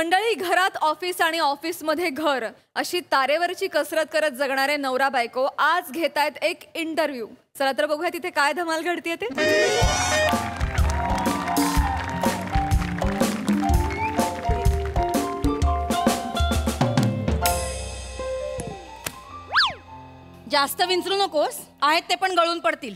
मंडळी, घरात ऑफिस आणि ऑफिसमध्ये घर अशी तारेवरची कसरत करत जगणारे नवरा बायको आज घेतायत एक इंटरव्यू। चला तर बघूया तिथे काय धमाल घडतेय ते। जास्त विंचरू नकोस, आहेत ते पण गळून पडतील।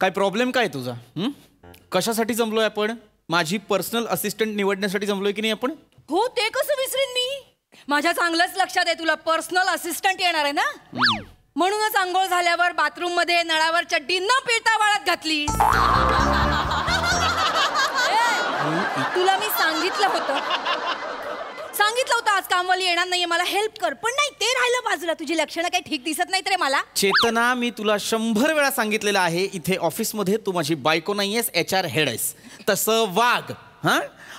काय प्रॉब्लेम काय तुझा? कशासाठी जमलोय आपण? माझी पर्सनल असिस्टंट निवडण्यासाठी जमलोय की नाही आपण? हो, ते कसं विसरेन मी? माझ्या चांगलंच लक्षात आहे तुला पर्सनल असिस्टंट येणार आहे ना, म्हणूनच अंघोळ झाल्यावर बाथरूम मध्ये नळावर चड्डी न पिळता वाळत घातली। तुला मी सांगितलं होतं आज कामवाली येणार नाहीये, मला हेल्प कर। पण नाही, ते राहिलं बाजूला। तुझी लक्षणं काही ठीक दिसत नाहीत रे मला। चेतना, मी तुला 100 वेळा सांगितलेलं आहे, इथे ऑफिस मध्ये तू माझी बायको नाहीयेस, HR हेड आहेस। तसं वाग, हां?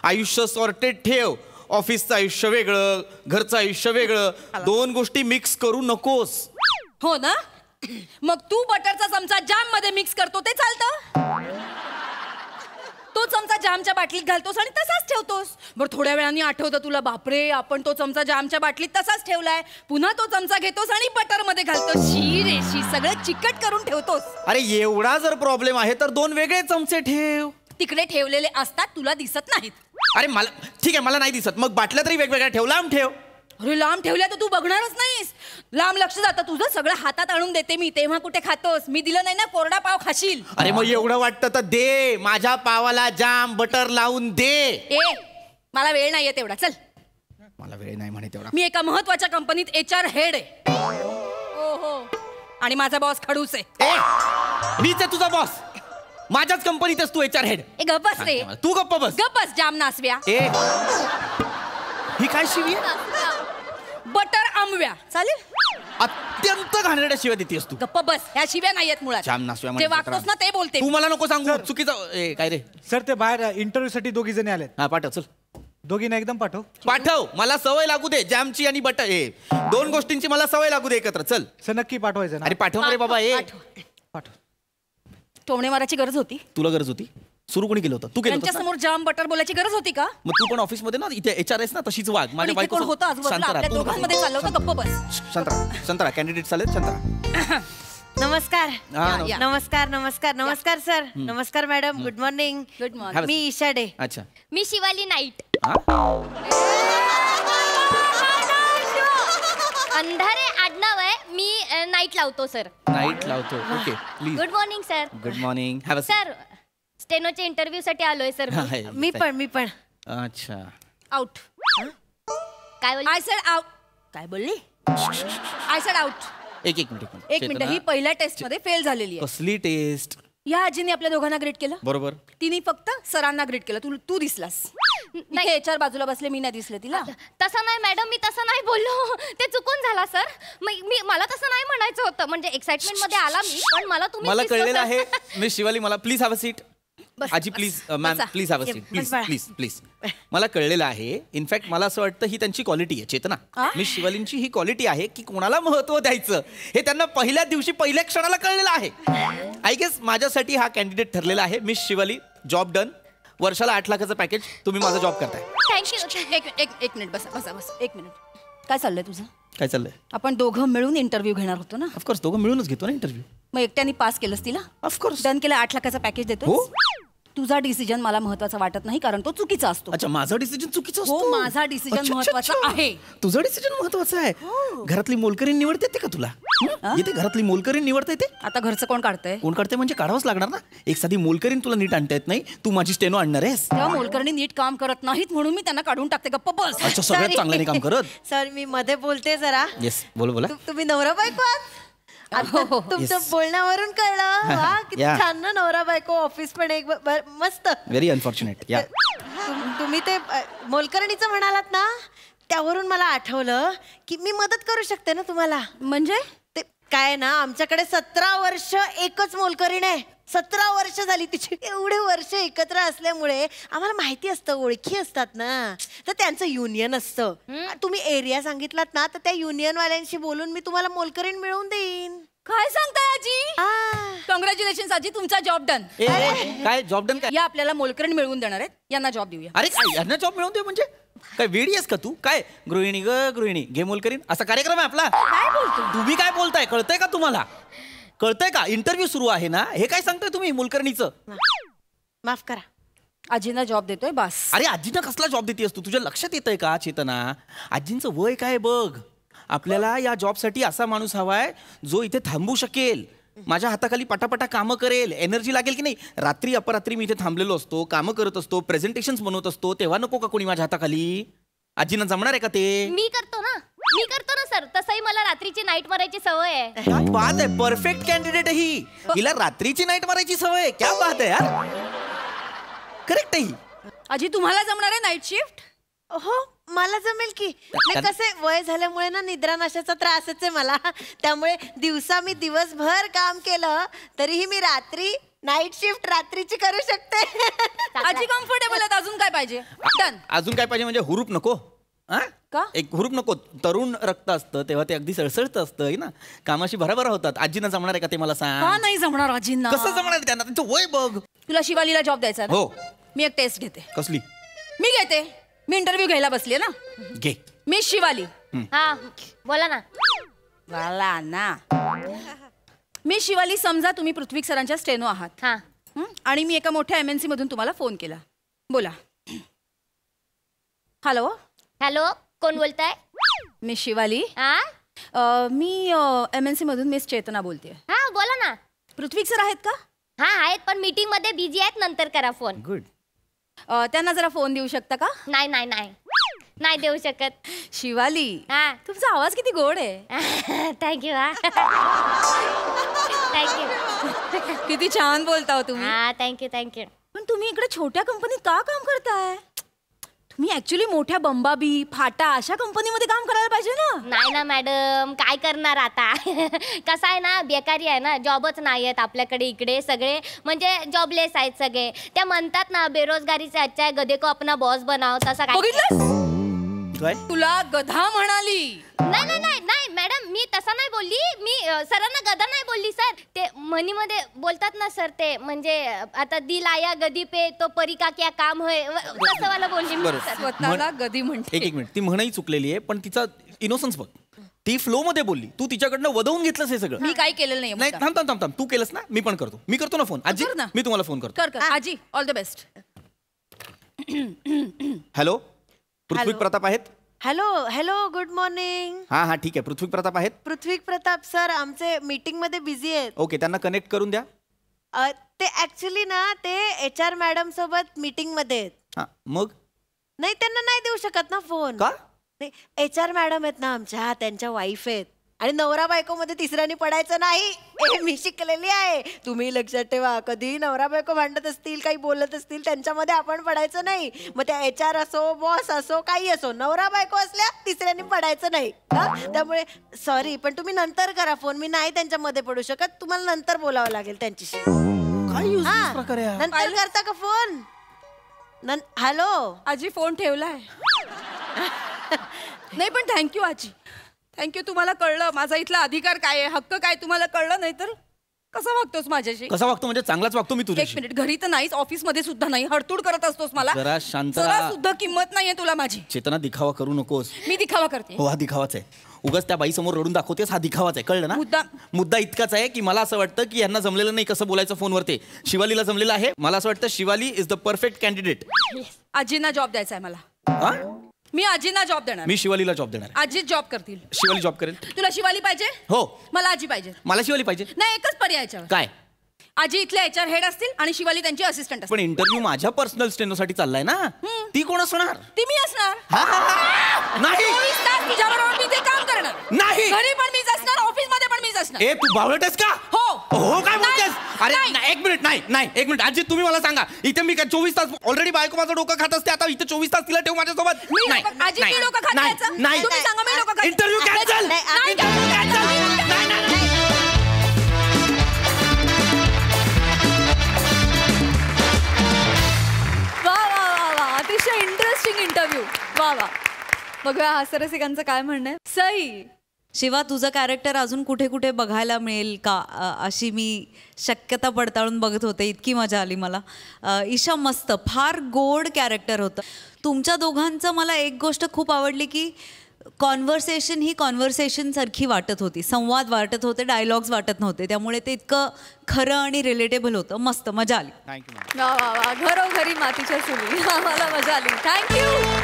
आयुष्य सॉर्टेड ठेव। ऑफिसचं आयुष्य वेगळं, घरचं आयुष्य वेगळं, दोन गोष्टी मिक्स करू नकोस। हो ना, मग तू बटरचा चमचा जाम मध्ये मिक्स करतो ते चालतं? तो चमचा जामच्या बाटलीत घालतोस आणि तसाच ठेवतोस। बरं, थोड्या वेळाने आठवतं तुला, बापरे आपण तो चमचा जामच्या बाटलीत तसाच ठेवलाय। पुन्हा तो चमचा घेतोस आणि बटर मध्ये घालतोस। शी रे शी, सगळं चिकट करून ठेवतोस। अरे एवढा जर प्रॉब्लेम आहे तर 2 वेगळे चमचे ठेव। तिकडे ठेवलेले असतात, तुला दिसत नाहीत। अरे मला ठीक आहे, मला नाही दिसत, मग बाटल्या तरी वेगवेगळ्या ठेव, लांब ठेव। अरे लांब ठेवल्या तर तू बघणारच नाहीस, लांब लक्ष जातं तुझं। सगळं हातात आणून देते मी, तेव्हा कुठे खातोस? मी दिलं नाही ना कोरडा पाव खाशील। अरे मग एवढं वाटतं तर दे, माझ्या पावाला जाम बटर लावून दे। ए, मला वेळ नाहीये तेवढा, चल। मला वेळ नाही म्हणे तेवढा। मी एका महत्वाच्या कंपनीत HR हेड आहे। ओहो, आणि माझा बॉस खडूस आहे। मीच आहे तुझा बॉस, माझ्याच कंपनीतच तू HR हेड। ए गप्प बस रे, तू गप्प बस, गप्प बस, जाम नासव्या। ए ही काय शिवी आहे? बटर आंबव्या चालेल? अत्यंत घाणेरड्या शिव्या देतेस तू। गप्प बस, ह्या शिव्या नाही आहेत मुळात। जाम नासव्या म्हणजे वागतोस ना, ते बोलते। तू मला नको सांगू चुकीचं काय रे। सर ते बाहेर इंटरव्ह्यू साठी दोघी जणी आलेत। हा पाठव, चल दोघींना एकदम पाठव। मला सवय लागू दे जॅमची आणि बटर, हे दोन गोष्टींची मला सवय लागू दे एकत्र। चल सर, नक्की पाठवायचं ना? अरे पाठव रे बाबा, हे पाठव। टोमणे मारायची गरज होती? तुला गरज होती? सुरू कोणी केलं होतं? तू केलं होतं? त्यांच्यासमोर जाम बटर बोलायची गरज होती का? मग तू पण ऑफिस मध्ये ना, इथे HR आहेस ना, तशीच वाग। माझ्या बायको कोण होतं आजूबाजूला? आपल्या दोघांमध्ये चाललं होतं गप्प बस। संतरा कॅन्डिडेट चालेल संतरा। नमस्कार नमस्कार नमस्कार नमस्कार सर, नमस्कार madam, good morning. Good morning. मी ईशा डे। अच्छा, मी शिवाली नाईट। अंधारे आडनाव आहे, मी नाईट लावतो सर। नाईट लावतो, okay please. Good morning sir. Good morning. Have a sir, स्टेनोचे इंटरव्यू साठी आलोय सर। मी पण अच्छा आउट। काय बोलली? I said out. काय बोलली? I said out. एक मिनिट, ही पहिल्या टेस्ट मध्ये फेल झालेली आहे। कसली टेस्ट? या आजीने आपल्या दोघांना ग्रेड केलं बरोबर, तिने फक्त सरांना ग्रेड केलं। तू दिसलास नाही, HR बाजूला बसले, मी नाही दिसले तिला। तसं नाही मॅडम, मी तसं नाही बोललो, ते चुकून झाला सर। मी मला तसं नाही म्हणायचं होतं, म्हणजे एक्साइटमेंट मध्ये आला मी, पण मला तुम्ही कळलेलं आहे। मी शिवाली, मला प्लीज हॅव अ सीट। आजी please, ma'am please have a seat, please please please. मला कळलेलं आहे, इनफॅक्ट मला असं वाटतं ही त्यांची क्वालिटी आहे चेतना। मी शिवालींची ही क्वालिटी आहे की कोणाला महत्त्व द्यायचं हे त्यांना पहिल्या दिवशी पहिल्या क्षणाला कळलेलं आहे। आय गेस माझ्यासाठी हा कॅन्डिडेट ठरलेला आहे। Miss Shivali, job done. वर्षाला 8 लाखाचं पॅकेज, तुम्ही माझा जॉब करताय। थँक्यू। एक मिनिट, बसा बसा बसा, एक मिनिट। काय चाललंय तुझं? काय चाललंय? आपण दोघं मिळून इंटरव्ह्यू घेणार होतो ना? ऑफकोर्स, दोघं मिळूनच घेतो ना इंटरव्ह्यू। मग एकट्याने पास केलंस तिला? ऑफकोर्स डन केलं, 8 लाखाचं पॅकेज देतो। तुझा डिसिजन मला महत्त्वाचा वाटत नाही, कारण तो चुकीचा असतो। अच्छा, माझा डिसिजन चुकीचा असतो? हो, माझा डिसिजन महत्त्वाचा आहे। तुझा डिसिजन महत्त्वाचा आहे? घरातली मोलकरीण निवडता येते का तुला? येते घरातली मोलकरीण निवडता येते? आता घरचं कोण काढतंय? कोण काढतंय म्हणजे काढावंच लागणार ना। एक साधी मोलकरीण तुला नीट आणता येत नाही, तू माझी स्टेनो आणणार आहेस। त्या मोलकरीणी नीट काम करत नाहीत म्हणून मी त्यांना काढून टाकते। गप्प बस। अच्छा, सगळ्यात चांगल्याने काम करत। सर मी मध्ये बोलते जरा। येस बोल, बोला। तुम्ही नवरा बायको आहात? तुमचं बोलण्यावरून कळलं किती छान ना, नवरा बायको ऑफिस पण एक मस्त। Very unfortunate. तुम्ही ते मोलकरणीचं म्हणालात ना, त्यावरून मला आठवलं की मी मदत करू शकते ना तुम्हाला। म्हणजे ते काय ना, आमच्याकडे 17 वर्ष एकच मोलकरीण आहे। 17 वर्ष झाली तिची। एवढे वर्ष एकत्र असल्यामुळे आम्हाला माहिती असतं, ओळखी असतात ना। तर त्यांचं युनियन असतं, तुम्ही एरिया सांगितलात ना, तर त्या युनियनवाल्यांशी बोलून मी तुम्हाला मोलकरीण मिळवून देईन। काय सांगता आजी? कॉंग्रॅच्युलेशन आजी, तुमचा जॉब डन। काय जॉब डन? काय या आपल्याला मोलकरण मिळवून देणार आहेत, यांना जॉब देऊया। अरे यांना जॉब मिळवून देऊ म्हणजे काय वेडीस का तू? काय गृहिणी ग गृहिणी घे मोलकरीन असा कार्यक्रम आहे आपला? काय बोलतो तुम्ही? काय बोलताय कळतंय का तुम्हाला? कळतंय का? इंटरव्यू सुरू आहे ना, हे काय सांगताय तुम्ही मोलकरणीचं? माफ करा, आजींना जॉब देतोय बस। अरे आजींना कसला जॉब देतेस तू? तुझ्या लक्षात येतंय का चेतना, आजींचं वय काय बघ, आपल्याला या जॉबसाठी असा माणूस हवाय जो इथे थांबू शकेल, माझ्या हाताखाली पटापटा कामं करेल। एनर्जी लागेल की नाही? रात्री अपरात्री मी इथे थांबलेलो असतो, कामं करत असतो, प्रेझेंटेशन्स बनवत असतो, तेव्हा नको का कोणी माझ्या हाताखाली? आजींना जमणार आहे का ते? मी करतो ना सर, तसंही मला रात्रीची नाईट मारायची सवय आहे। क्या बात आहे, परफेक्ट कॅन्डिडेट ही, हिला रात्रीची नाईट मारायची सवय। क्या बात आहे यार, करेक्ट आहे। आजी तुम्हाला जमणार आहे नाईट शिफ्ट? हो मला जमेल की, कसे वय झाल्यामुळे ना निद्रानाशाचा त्रासच आहे मला, त्यामुळे दिवसा मी दिवसभर काम केलं तरीही मी रात्री नाईट शिफ्ट रात्रीची करू शकते। आजी कम्फर्टेबल आहे, अजून काय पाहिजे? अजून काय पाहिजे म्हणजे हुरूप नको का? एक हुरूप नको, तरुण रक्त असतं तेव्हा ते अगदी सळसळत असतं ना, कामाशी भराभर होतात। आजींना जमणार आहे का ते मला सांग? हा नाही जमणार आजींना। कसं जमणार त्यांना? त्यांचं वय बघ। तुला शिवालीला जॉब द्यायचा? हो। मी एक टेस्ट घेते। कसली? मी घेते, मी इंटरव्यू घ्यायला बसली ना। घे। मी शिवाली। हां बोला ना मी शिवाली, समजा तुम्ही पृथ्वीक सरांच्या स्टेनो आहात आणि मी एका मोठ्या एमएनसी मधून तुम्हाला फोन केला। बोला। हॅलो हॅलो, कोण बोलताय? मी शिवाली, मी एमएनसी मधून मिस चेतना बोलते। हां बोला ना। पृथ्वीक सर आहेत का? हां आहेत, पण मीटिंग मध्ये बिझी आहेत, नंतर करा फोन। गुड, त्यांना जरा फोन देऊ शकता का? नाही नाही नाही नाही देऊ शकत। शिवाली तुमचा आवाज किती गोड आहे। थँक्यू थँक्यू, किती छान बोलता हो तुम्ही। Thank you thank you. पण तुम्ही इकडे छोट्या कंपनीत का काम करताय? तुम्ही ऍक्च्युअली मोठ्या बंबाबी फाटा अशा कंपनीमध्ये काम करायला पाहिजे ना। नाही ना मॅडम, काय करणार आता? कसं आहे ना, बेकारी आहे ना, जॉबच नाही आहेत आपल्याकडे, इकडे सगळे म्हणजे जॉबलेस आहेत सगळे। त्या म्हणतात ना बेरोजगारीचा अच्छा आहे, गधे को अपना बॉस बनाव, तसं काय? तुला गधा म्हणाली? नाही नाही नाही नाही मॅडम, मी तसं नाही बोलली, मी सरांना गधा नाही बोलली। सर ते म्हणीमध्ये बोलतात ना सर, ते म्हणजे आता दिल आया गधी पे तो परी का क्या काम होय, तसं वाला बोलली मी। स्वतःला गधी म्हणते। एक मिनिट, ती म्हणही चुकलेली आहे, पण तिचा इनोसन्स बघ, ती फ्लो मध्ये बोलली, तू तिच्याकडनं वदवून घेतलंस हे सगळं। मी काय केलेलं नाही। नाही थांब, तू केलंस ना, मी पण करतो। मी करतो ना फोन आजी, मी तुम्हाला फोन करतो। कर कर आजी, all the best. Hello Prithvik Pratap आहेत? Hello hello, good morning. हां हां ठीक आहे, पृथ्वीक प्रताप आहेत? पृथ्वीक प्रताप सर आमचे मीटिंग मध्ये बिझी आहेत। ओके, त्यांना कनेक्ट करून द्या। ते ऍक्च्युअली ना ते HR मॅडम सोबत मीटिंग मध्ये आहेत। हां मग नाही, त्यांना नाही देऊ शकत ना फोन। का? नाही, HR मॅडम आहेत ना आमच्या, त्यांच्या वाईफ आहेत, आणि नवरा बायको मध्ये तिसऱ्याने पडायचं नाही, हे मी शिकलेली आहे। तुम्ही लक्षात ठेवा, कधी नवरा बायको भांडत असतील, काही बोलत असतील, त्यांच्यामध्ये आपण पडायचं नाही। मग त्या HR असो, बॉस असो, काही असो, नवरा बायको असल्या तिसऱ्याने पडायचं नाही। त्यामुळे सॉरी, पण तुम्ही नंतर करा फोन, मी नाही त्यांच्यामध्ये पडू शकत, तुम्हाला नंतर बोलावं लागेल त्यांच्याशी। नंतर करता का फोन? हॅलो आजी, फोन ठेवलाय? नाही पण थँक्यू आजी, थँक्यू। तुम्हाला कळलं माझा इथला अधिकार काय, हक्क काय, तुम्हाला कळलं। नाही तर कसा वागतोस माझ्याशी? कसा वागतो म्हणजे चांगलाच वागतो मी तुझ्याशी। एक मिनिट, घरी तर नाहीस, ऑफिस मध्ये सुद्धा नाही, हडतूड करत असतोस मला। जरा शांत राहा, सुद्धा किंमत नाहीये तुला माझी। चेतना दिखावा करू नकोस। मी दिखावा करते? हो हा दिखावाच आहे, उगाच त्या बाई समोर रडून दाखवतेस, हा दिखावाच आहे, कळलं ना? मुद्दा इतकाच आहे की मला असं वाटतं की यांना जमलेलं नाही कसं बोलायचं फोनवरती, शिवालीला जमलेलं आहे। मला असं वाटतं Shivali is the perfect candidate. आजींना जॉब द्यायचा आहे मला, मी आजींना जॉब देणार। मी शिवालीला जॉब देणार। आजी जॉब करतील, शिवाली जॉब करेल। तुला शिवाली पाहिजे? हो। मला आजी पाहिजे। मला शिवाली पाहिजे। नाही, एकच पर्याय याच्यावर। काय? आजी इथले HR हेड असतील आणि शिवाली त्यांची असिस्टंट असतील। पण इंटरव्यू माझ्या पर्सनल स्टेनोसाठी चाललाय ना, ती कोण असणार? ती मी असणार। नाही, मी ते काम करणार नाही, घरी पण मीच असणार, ऑफिस मध्ये पण मीच असणार। ए तू बावळटस का? हो हो, काय बोलतेस? अरे एक मिनिट, नाही नाही एक मिनिट आजी, तुम्ही मला सांगा इथे मी काय 24 तास ऑलरेडी बायको माझं डोकं खात असते, आता इथे 24 तास तिला ठेव माझ्यासोबत? नाही आजी, मी डोकं खात नाही, नाही तुम्ही सांगा मी डोकं खात नाही। इंटरव्यू कॅन्सल, इंटरव्यू कॅन्सल, नाही नाही। इंटरेस्टिंग इंटरव्यू, वा वा। बघा हा सरसिकांचं काय म्हणणं आहे। सही शिवा, तुझं कॅरेक्टर अजून कुठे कुठे बघायला मिळेल का अशी मी शक्यता पडताळून बघत होते. इतकी मजा आली मला. ईशा मस्त, फार गोड कॅरेक्टर होतं तुमच्या दोघांचं. मला एक गोष्ट खूप आवडली की कॉन्व्हर्सेशन ही कॉन्व्हर्सेशनसारखी वाटत होती, संवाद वाटत होते, डायलॉग्स वाटत नव्हते, त्यामुळे ते इतकं खरं आणि रिलेटेबल होतं. मस्त मजा आली. थँक्यू. घरोघरी मातीच्या चुली, मला मजा आली. थँक्यू.